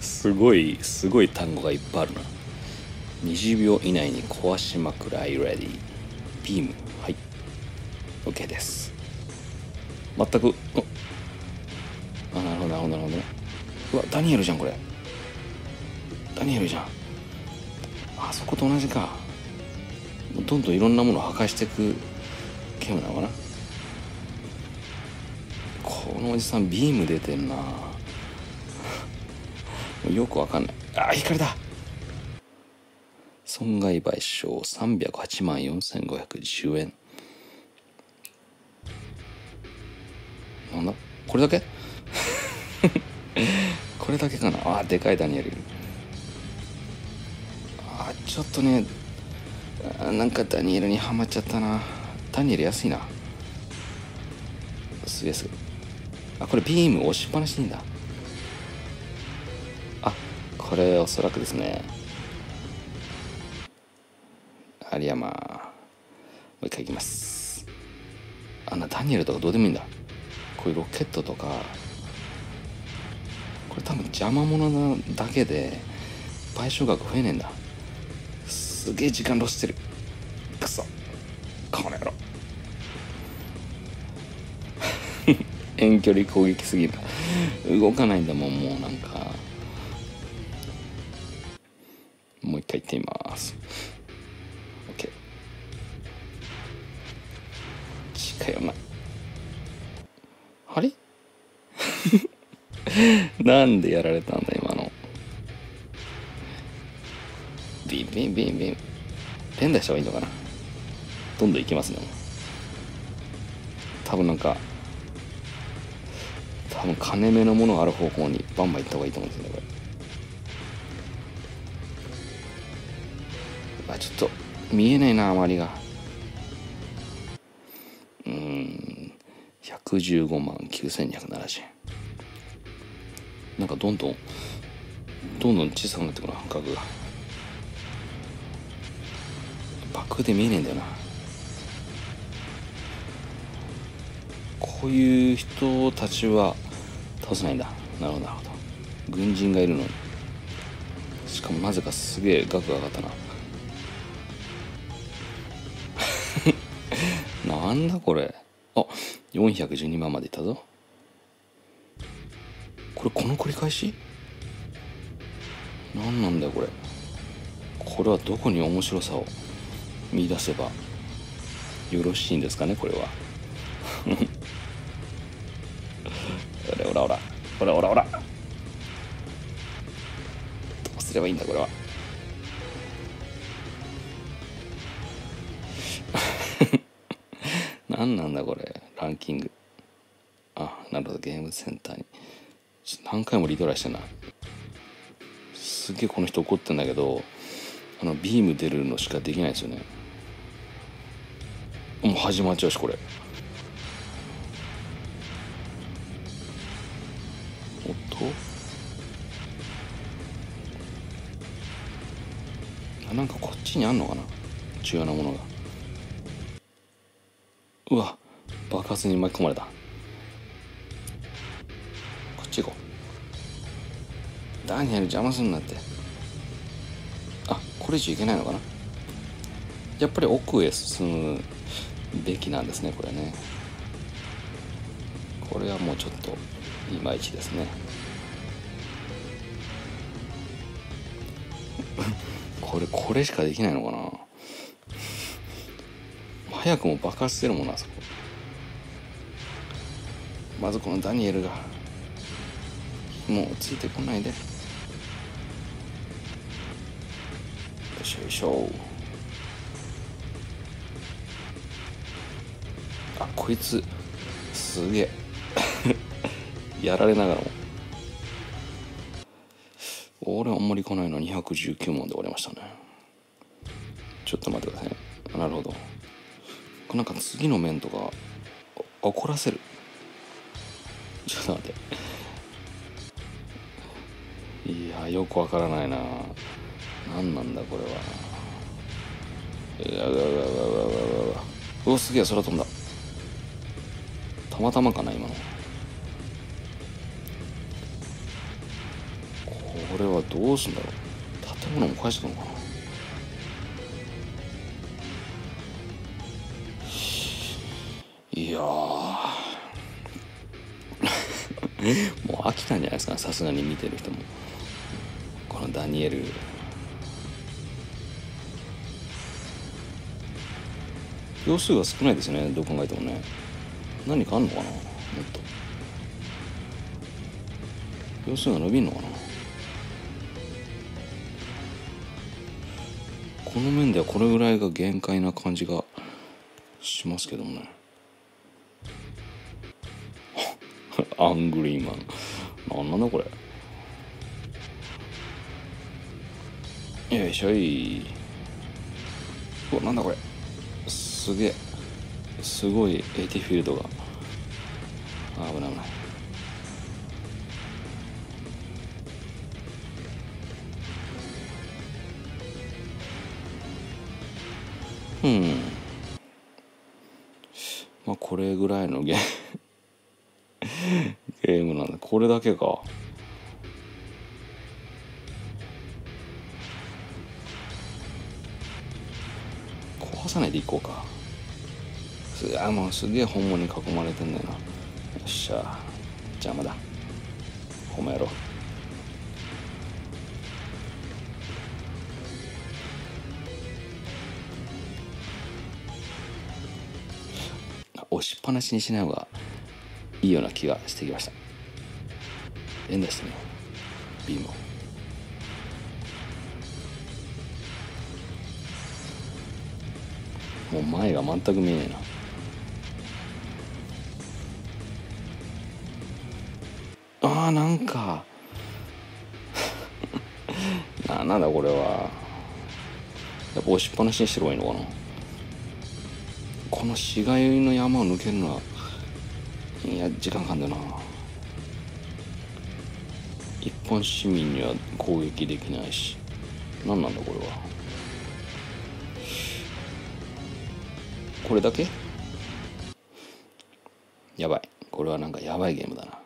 すごい単語がいっぱいあるな。20秒以内に壊しまくる。I ready。ビーム。はい。OK です。全く、あ、なるほど、なるほど、なるほどね。うわ、ダニエルじゃん、これ。ダニエルじゃん。あそこと同じか。どんどんいろんなものを破壊していくゲームなのかな。このおじさん、ビーム出てんな。よくわかんない。あ、光だ。損害賠償384,510円。なんだこれだけこれだけかな。あー、でかいダニエル。あー、ちょっとね、なんかダニエルにはまっちゃったな。ダニエル安いな。すげえすげえ。あ、これビーム押しっぱなしでいいんだ。あ、これおそらくですね。有山。もう一回いきます。あんなダニエルとかどうでもいいんだ。こういうロケットとか。これ多分邪魔者なだけで賠償額増えねえんだ。すげえ時間ロスしてる。くそ。この野郎。遠距離攻撃すぎる。動かないんだもん、もうなんか。もう一回行ってみます。OK。近寄らない。あれなんでやられたんだ、今の。ビンビンビンビン。連打した方がいいのかな。どんどん行きますね。多分なんか、多分金目のものがある方向にバンバン行った方がいいと思うんですよね、これ。あ、ちょっと見えないな、周りが。1,159,270円。なんかどんどん小さくなってくるな、価格が。バックで見えねえんだよな。こういう人たちは倒せないんだ。なるほど、なるほど。軍人がいるのに。しかもなぜかすげえ額が上がったな。なんだこれ。あ、412万までいったぞ。これ、この繰り返しなんなんだよ、これ。これはどこに面白さを見出せばよろしいんですかね、これは。ほらほらほらほらほら、どうすればいいんだこれは。何なんだこれ。ランキング。あ、なるほど、ゲームセンターに何回もリトライしてんな。すげえこの人怒ってんだけど、あのビーム出るのしかできないですよね。もう始まっちゃうし、これ。なんかこっちにあんのかな、重要なものが。うわ、爆発に巻き込まれた。こっち行こう。ダニエル邪魔すんなって。あ、これ以上いけないのかな。やっぱり奥へ進むべきなんですね、これね。これはもうちょっといまいちですね。これしかできないのかな。早くも爆発してるもんな、あそこ。まずこのダニエルがもうついてこないで。よいしょよいしょ。あ、こいつすげえ。やられながらも。俺はあんまり来ないの。219問で終わりましたね。ちょっと待ってください。なるほど。なんか次の面とか怒らせる。ちょっと待って。いや、よくわからないな。何なんだこれは。うわうわうわうわうわうわ。うわ、すげえ空飛んだ。たまたまかな今の。どうすんだろう。建物も返してくのかな。いやもう飽きたんじゃないですか、さすがに見てる人も。このダニエル秒数が少ないですよね、どう考えてもね。何かあんのかな、もっと秒数が伸びんのかな。この面ではこれぐらいが限界な感じがしますけどもね。アングリーマンなんなんだこれ。よいしょい。うわ、なんだこれ、すげえ、すごいエティフィールドが。あ、危ない危ない。まあこれぐらいのゲームなんで、これだけか。壊さないでいこうか。もうすげえ本物に囲まれてんだよな。よっしゃ、邪魔だこの野郎。押しっぱなしにしない方がいいような気がしてきました。円出してみよう、ビームを。もう前が全く見えないな。あー、なんかなんだこれは。やっぱ押しっぱなしにしてればいいのかな。この市街の山を抜けるのは、いや時間かかんだな。一般市民には攻撃できないし、何なんだこれは。これだけやばい。これはなんかやばいゲームだな。